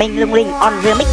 Minh Lung Linh on the mix.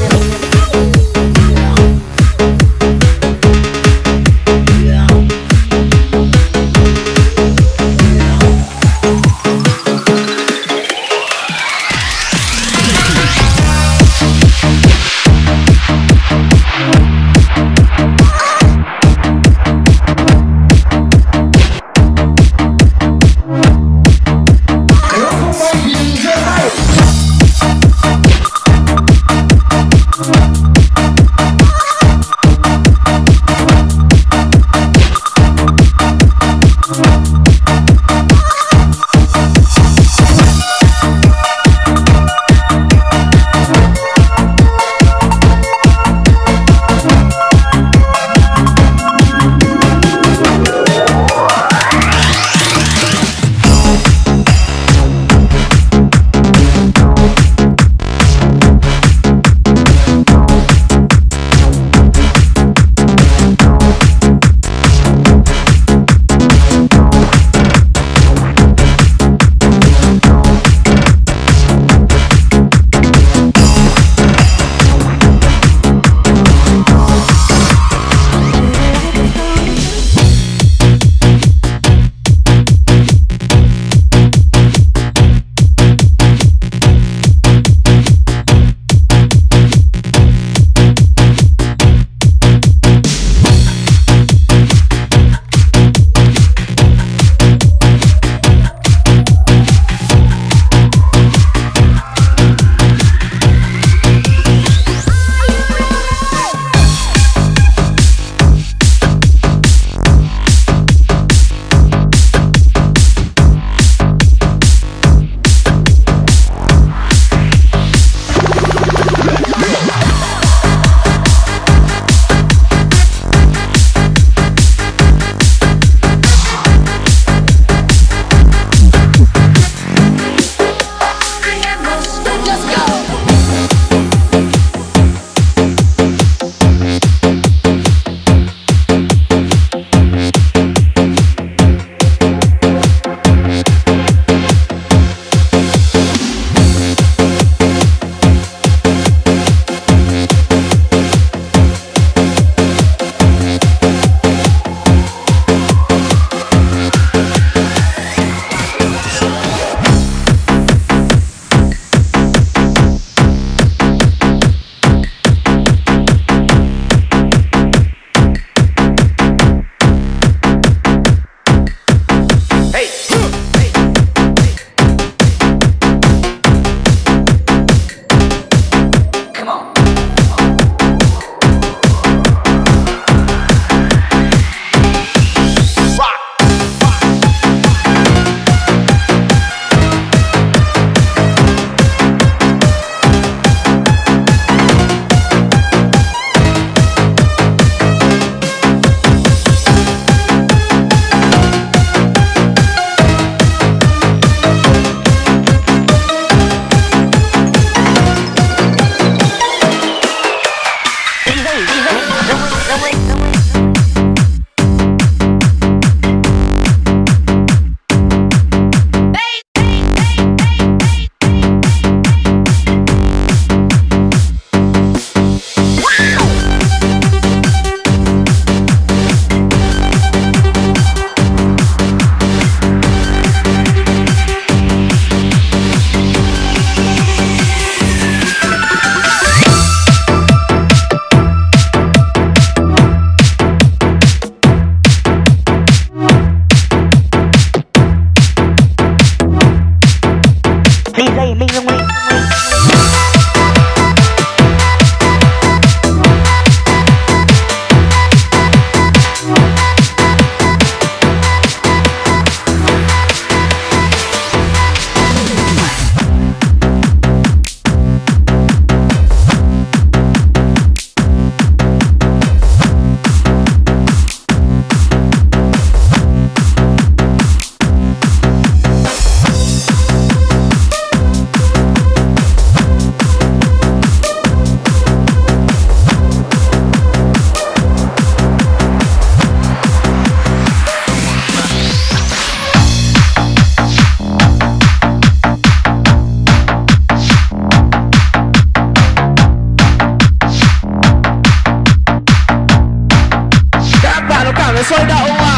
me soy da oa.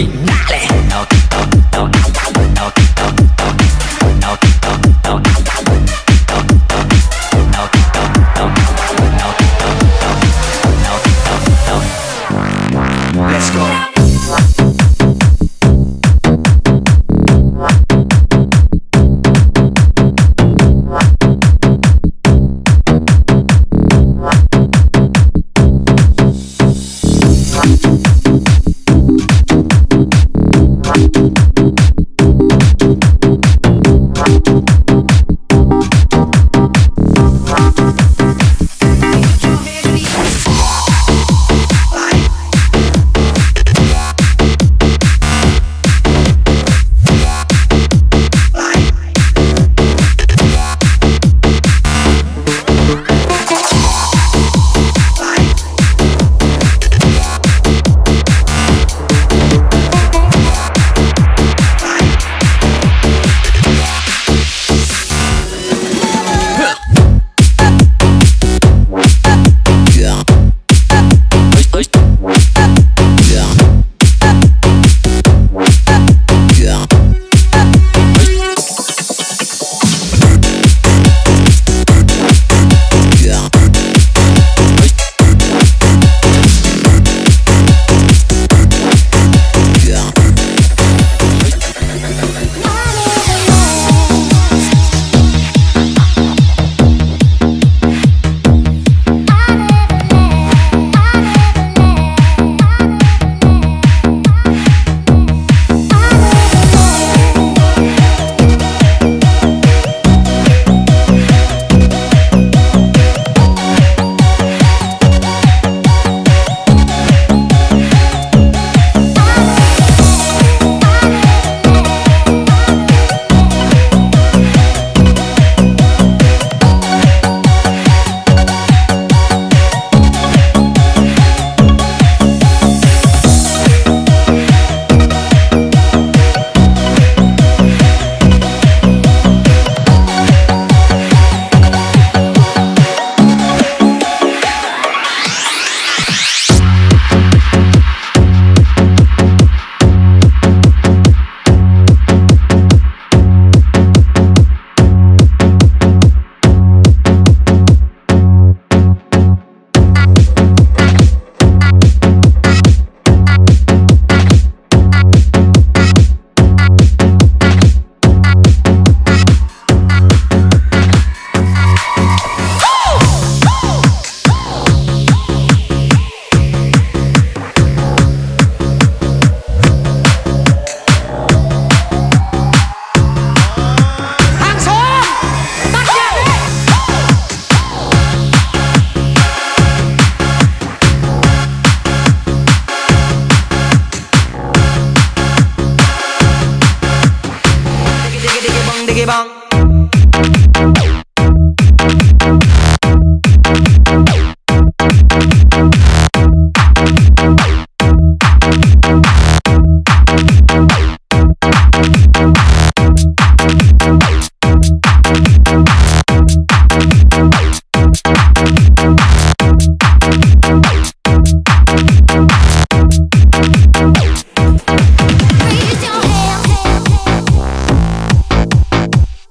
free. Let's go.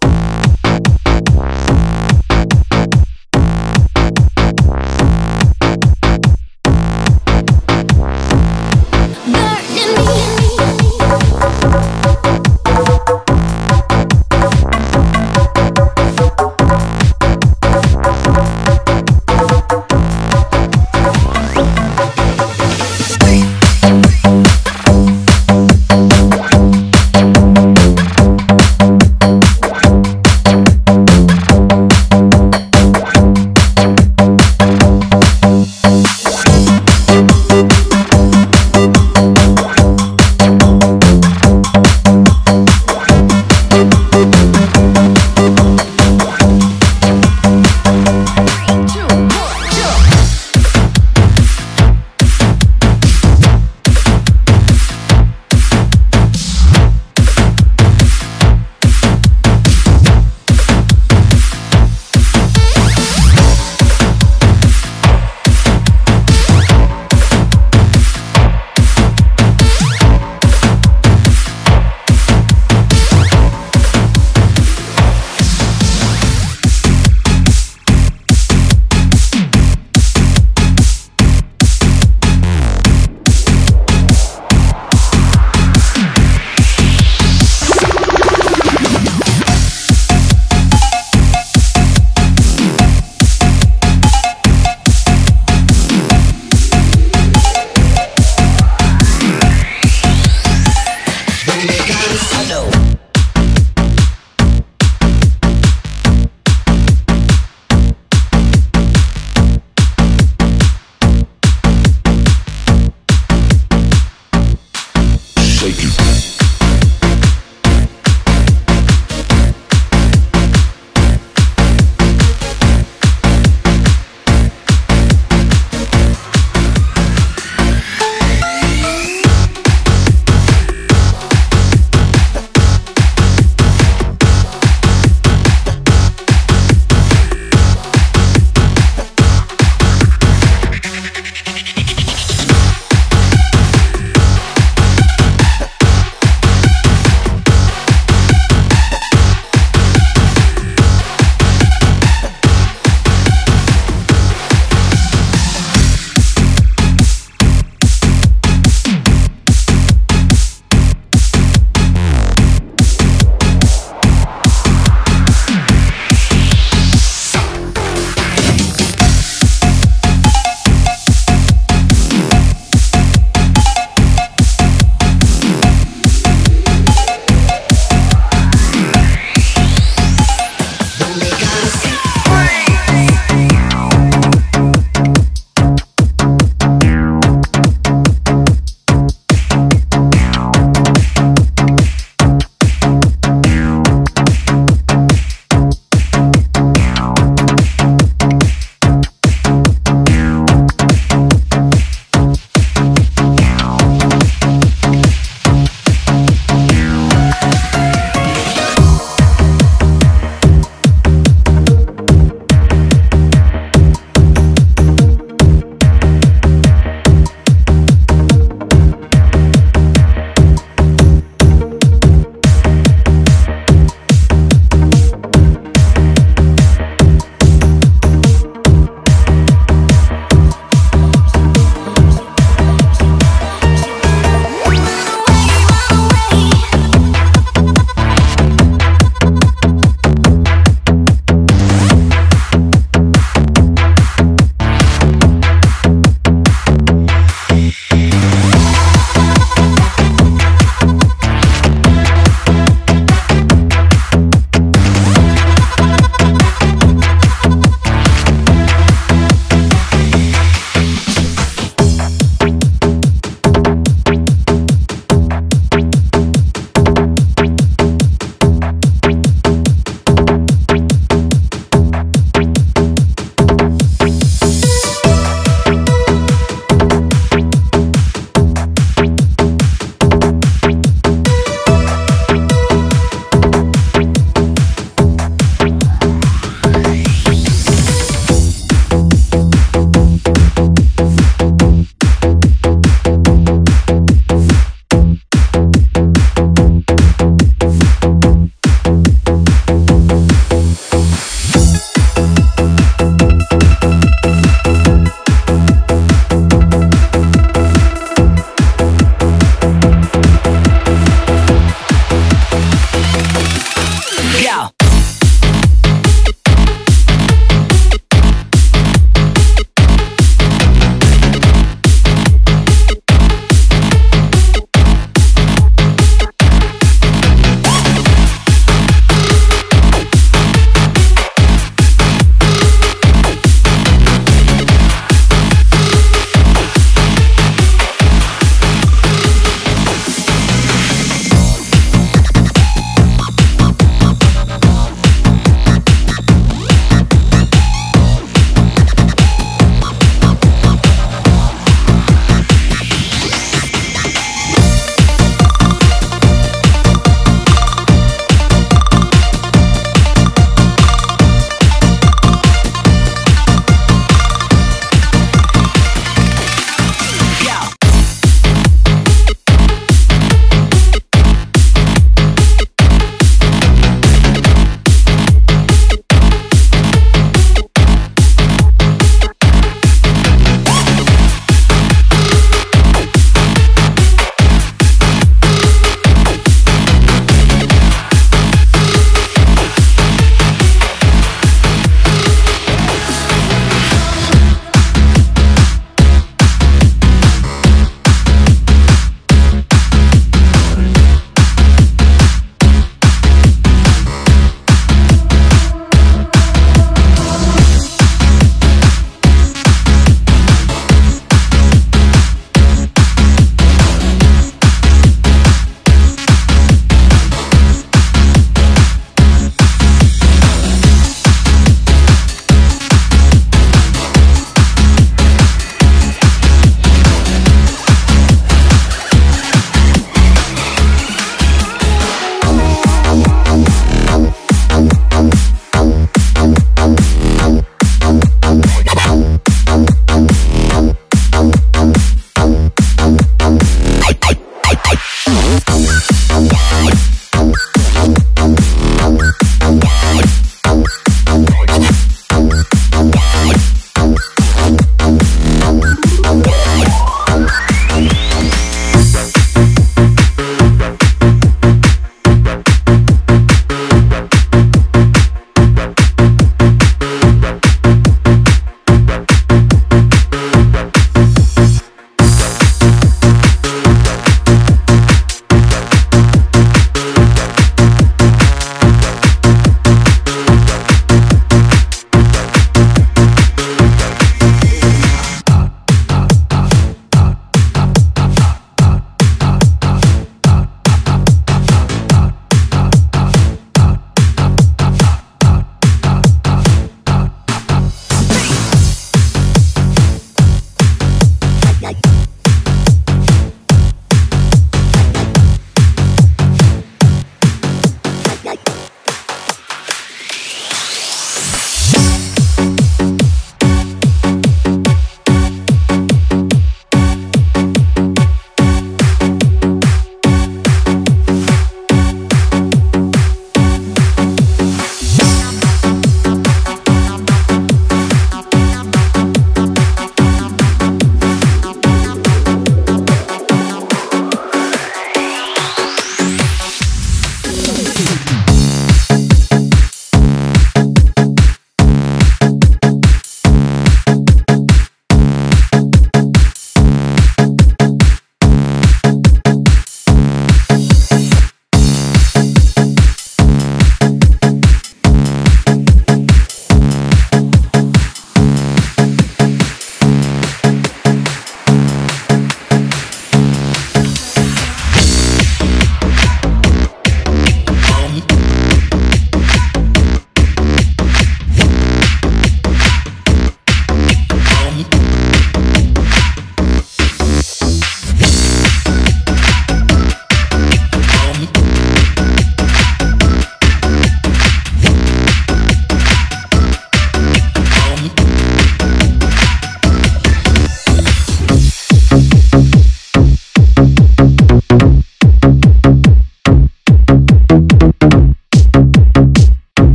Bang.